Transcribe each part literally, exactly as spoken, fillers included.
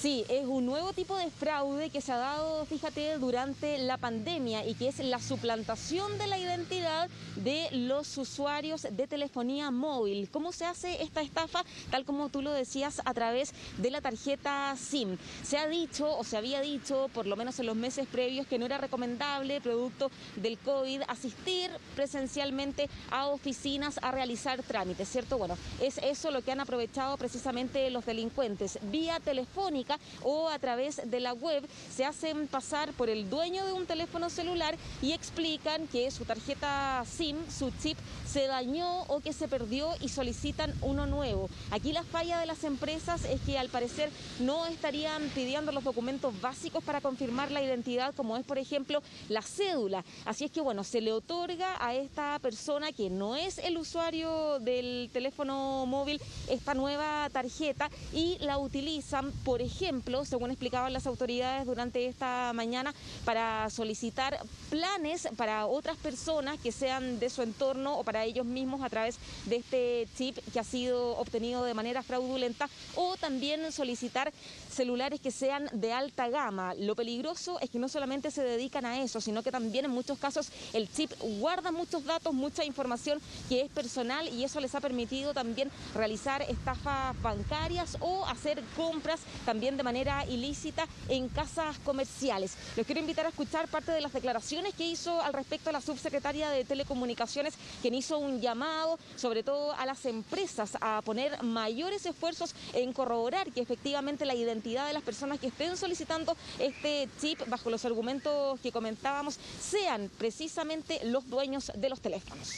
Sí, es un nuevo tipo de fraude que se ha dado, fíjate, durante la pandemia y que es la suplantación de la identidad de los usuarios de telefonía móvil. ¿Cómo se hace esta estafa? Tal como tú lo decías, a través de la tarjeta SIM. Se ha dicho, o se había dicho, por lo menos en los meses previos, que no era recomendable, producto del COVID, asistir presencialmente a oficinas a realizar trámites, ¿cierto? Bueno, es eso lo que han aprovechado precisamente los delincuentes. Vía telefónica o a través de la web se hacen pasar por el dueño de un teléfono celular y explican que su tarjeta SIM, su chip, se dañó o que se perdió y solicitan uno nuevo. Aquí la falla de las empresas es que al parecer no estarían pidiendo los documentos básicos para confirmar la identidad, como es por ejemplo la cédula. Así es que bueno, se le otorga a esta persona que no es el usuario del teléfono móvil esta nueva tarjeta y la utilizan, por ejemplo, según explicaban las autoridades durante esta mañana, para solicitar planes para otras personas que sean de su entorno o para ellos mismos a través de este chip que ha sido obtenido de manera fraudulenta, o también solicitar celulares que sean de alta gama. Lo peligroso es que no solamente se dedican a eso, sino que también en muchos casos el chip guarda muchos datos, mucha información que es personal, y eso les ha permitido también realizar estafas bancarias o hacer compras también de manera ilícita en casas comerciales. Los quiero invitar a escuchar parte de las declaraciones que hizo al respecto a la subsecretaria de Telecomunicaciones, quien hizo un llamado sobre todo a las empresas a poner mayores esfuerzos en corroborar que efectivamente la identidad de las personas que estén solicitando este chip, bajo los argumentos que comentábamos, sean precisamente los dueños de los teléfonos.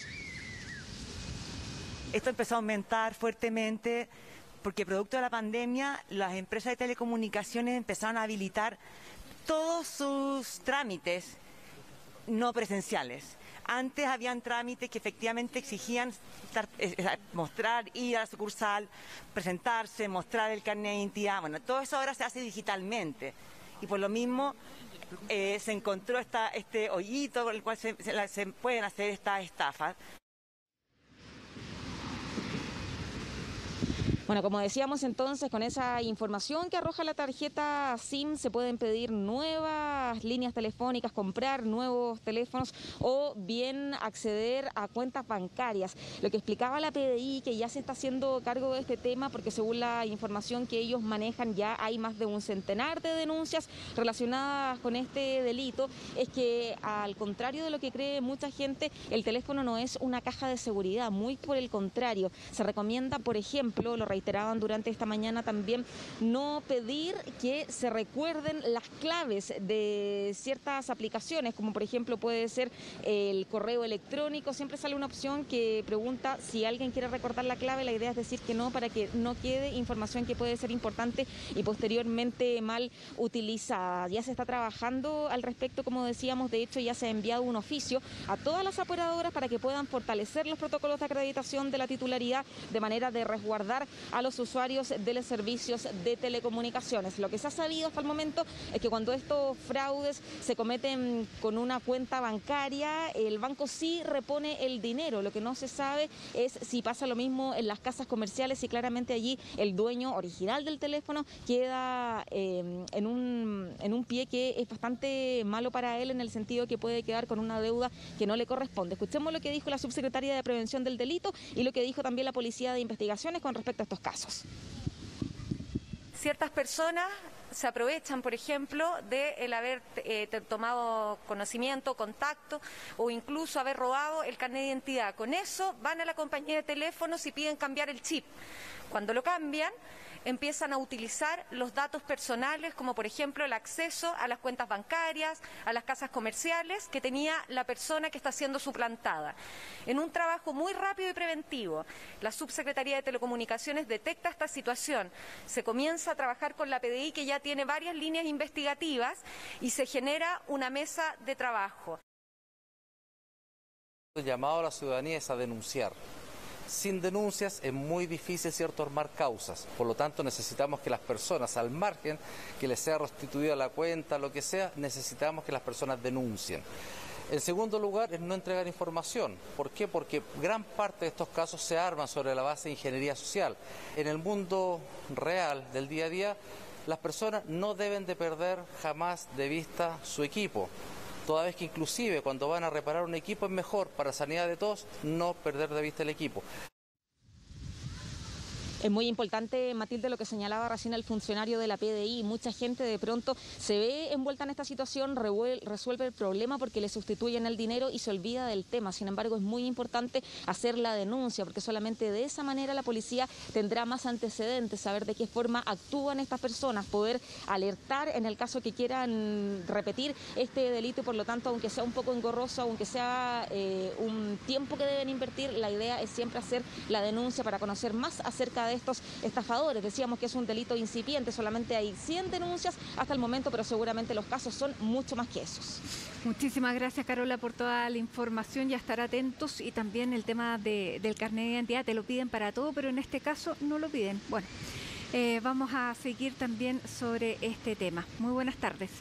Esto empezó a aumentar fuertemente porque producto de la pandemia las empresas de telecomunicaciones empezaron a habilitar todos sus trámites no presenciales. Antes habían trámites que efectivamente exigían estar, eh, mostrar, ir a la sucursal, presentarse, mostrar el carnet de identidad. Bueno, todo eso ahora se hace digitalmente y por lo mismo eh, se encontró esta, este hoyito con el cual se, se, se pueden hacer estas estafas. Bueno, como decíamos entonces, con esa información que arroja la tarjeta SIM se pueden pedir nuevas líneas telefónicas, comprar nuevos teléfonos o bien acceder a cuentas bancarias. Lo que explicaba la P D I, que ya se está haciendo cargo de este tema, porque según la información que ellos manejan ya hay más de un centenar de denuncias relacionadas con este delito, es que al contrario de lo que cree mucha gente, el teléfono no es una caja de seguridad, muy por el contrario. Se recomienda, por ejemplo, lo reiteraban durante esta mañana también, no pedir que se recuerden las claves de ciertas aplicaciones, como por ejemplo puede ser el correo electrónico. Siempre sale una opción que pregunta si alguien quiere recordar la clave. La idea es decir que no, para que no quede información que puede ser importante y posteriormente mal utilizada. Ya se está trabajando al respecto, como decíamos. De hecho, ya se ha enviado un oficio a todas las operadoras para que puedan fortalecer los protocolos de acreditación de la titularidad de manera de resguardar a los usuarios de los servicios de telecomunicaciones. Lo que se ha sabido hasta el momento es que cuando estos fraudes se cometen con una cuenta bancaria, el banco sí repone el dinero. Lo que no se sabe es si pasa lo mismo en las casas comerciales, y claramente allí el dueño original del teléfono queda eh, en un, en un pie que es bastante malo para él, en el sentido que puede quedar con una deuda que no le corresponde. Escuchemos lo que dijo la subsecretaria de Prevención del Delito y lo que dijo también la Policía de Investigaciones con respecto a estos casos. Ciertas personas se aprovechan, por ejemplo, de el haber eh, tomado conocimiento, contacto o incluso haber robado el carnet de identidad. Con eso van a la compañía de teléfonos y piden cambiar el chip. Cuando lo cambian, empiezan a utilizar los datos personales, como por ejemplo el acceso a las cuentas bancarias, a las casas comerciales que tenía la persona que está siendo suplantada. En un trabajo muy rápido y preventivo, la Subsecretaría de Telecomunicaciones detecta esta situación. Se comienza a trabajar con la P D I, que ya tiene varias líneas investigativas, y se genera una mesa de trabajo. El llamado a la ciudadanía es a denunciar. Sin denuncias es muy difícil, ¿cierto?, armar causas. Por lo tanto, necesitamos que las personas, al margen que les sea restituida la cuenta, lo que sea, necesitamos que las personas denuncien. En segundo lugar, es no entregar información. ¿Por qué? Porque gran parte de estos casos se arman sobre la base de ingeniería social. En el mundo real del día a día, Las personas no deben de perder jamás de vista su equipo, toda vez que inclusive cuando van a reparar un equipo es mejor para sanidad de todos no perder de vista el equipo. Es muy importante, Matilde, lo que señalaba recién el funcionario de la P D I. Mucha gente de pronto se ve envuelta en esta situación, resuelve el problema porque le sustituyen el dinero y se olvida del tema. Sin embargo, es muy importante hacer la denuncia, porque solamente de esa manera la policía tendrá más antecedentes, saber de qué forma actúan estas personas, poder alertar en el caso que quieran repetir este delito. Y por lo tanto, aunque sea un poco engorroso, aunque sea eh, un tiempo que deben invertir, la idea es siempre hacer la denuncia para conocer más acerca de de estos estafadores. Decíamos que es un delito incipiente, solamente hay cien denuncias hasta el momento, pero seguramente los casos son mucho más que esos. Muchísimas gracias, Carola, por toda la información. Ya estar atentos, y también el tema de, del carnet de identidad, te lo piden para todo, pero en este caso no lo piden. Bueno, eh, vamos a seguir también sobre este tema. Muy buenas tardes.